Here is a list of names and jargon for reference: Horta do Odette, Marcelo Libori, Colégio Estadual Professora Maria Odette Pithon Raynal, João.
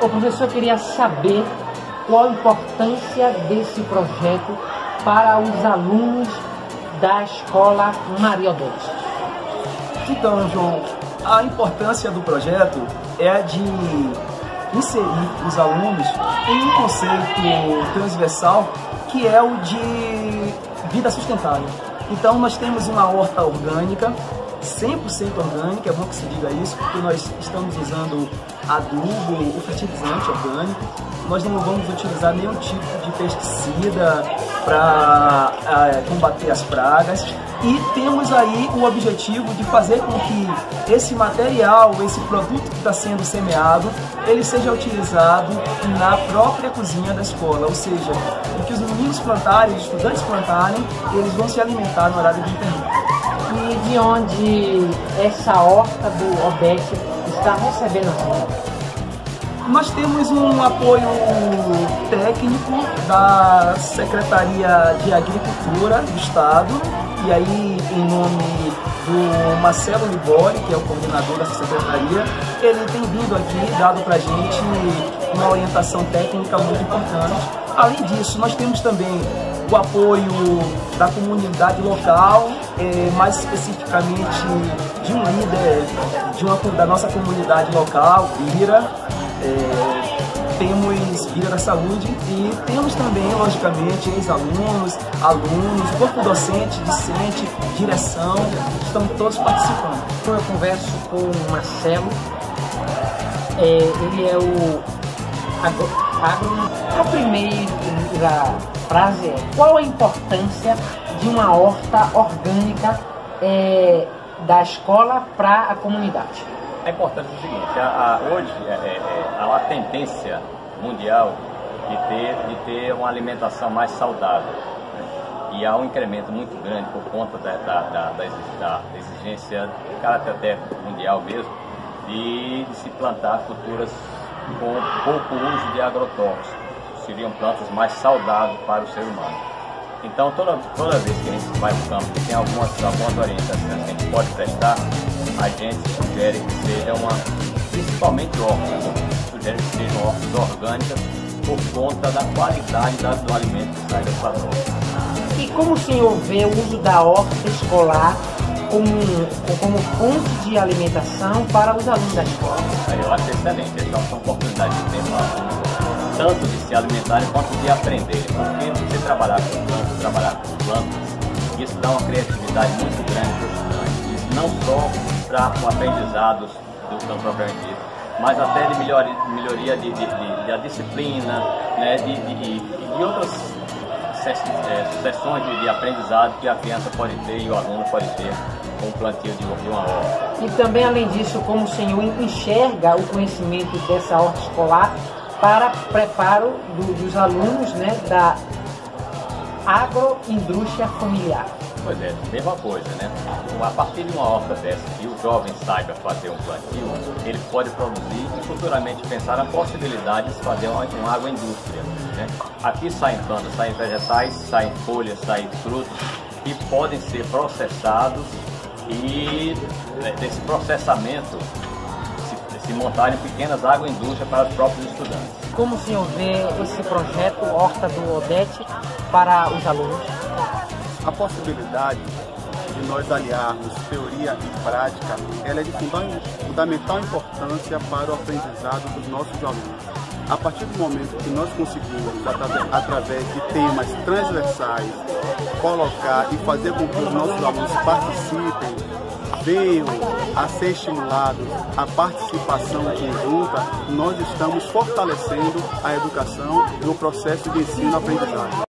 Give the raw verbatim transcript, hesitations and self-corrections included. O professor queria saber qual a importância desse projeto para os alunos da Escola Maria Odette. Então, João, a importância do projeto é a de inserir os alunos em um conceito transversal que é o de vida sustentável. Então, nós temos uma horta orgânica, cem por cento orgânico, é bom que se diga isso, porque nós estamos usando adubo, o fertilizante orgânico, nós não vamos utilizar nenhum tipo de pesticida para combater as pragas e temos aí o objetivo de fazer com que esse material, esse produto que está sendo semeado, ele seja utilizado na própria cozinha da escola, ou seja, o que os meninos plantarem, os estudantes plantarem, eles vão se alimentar no horário de intervalo. E de onde essa horta do Odette está recebendo a ajuda? Nós temos um apoio técnico da Secretaria de Agricultura do Estado, e aí em nome do Marcelo Libori, que é o coordenador dessa secretaria, ele tem vindo aqui, dado para a gente uma orientação técnica muito importante. Além disso, nós temos também o apoio da comunidade local, é, mais especificamente de um líder de uma, da nossa comunidade local, Ira. É, temos Vira da Saúde e temos também, logicamente, ex-alunos, alunos, corpo docente, discente, direção, estão todos participando. Eu converso com o Marcelo, é, ele é o agro. A primeira frase é: qual a importância de uma horta orgânica é, da escola para a comunidade? É importante o seguinte, a, a, hoje é, é, há a tendência mundial de ter, de ter uma alimentação mais saudável, né? E há um incremento muito grande por conta da, da, da, da exigência de caráter até mundial mesmo, de, de se plantar culturas com pouco uso de agrotóxicos, seriam plantas mais saudáveis para o ser humano. Então toda, toda vez que a gente vai no campo, que tem algumas, algumas orientações que a gente pode testar, a gente sugere que seja uma, principalmente hortas, sugere que sejam hortas orgânicas por conta da qualidade do alimento que sai dessa horta. E como o senhor vê o uso da horta escolar como, como fonte de alimentação para os alunos da escola? Eu acho excelente, então são oportunidades de ter tanto de se alimentarem quanto de aprenderem, porque você trabalhar com plantas, trabalhar com plantas, isso dá uma criatividade muito grande para os estudantes, isso não só para o aprendizado do campo propriamente dito, mas até de melhoria, melhoria de, de, de, da disciplina, né, de, de, de outras sessões de, de aprendizado que a criança pode ter e o aluno pode ter com o plantio de uma horta. E também, além disso, como o senhor enxerga o conhecimento dessa horta escolar para preparo do, dos alunos, né, da agroindústria familiar? Pois é, mesma coisa, né? A partir de uma horta dessa, que o jovem saiba fazer um plantio, ele pode produzir e futuramente pensar a possibilidade de se fazer uma, uma agroindústria, né? Aqui saem plantas, saem vegetais, saem folhas, saem frutos que podem ser processados e desse processamento se, se montarem pequenas agroindústrias para os próprios estudantes. Como o senhor vê esse projeto Horta do Odette para os alunos? A possibilidade de nós aliarmos teoria e prática, ela é de fundamental importância para o aprendizado dos nossos alunos. A partir do momento que nós conseguimos, através de temas transversais, colocar e fazer com que os nossos alunos participem, venham a ser estimulados a participação conjunta, nós estamos fortalecendo a educação no processo de ensino-aprendizagem.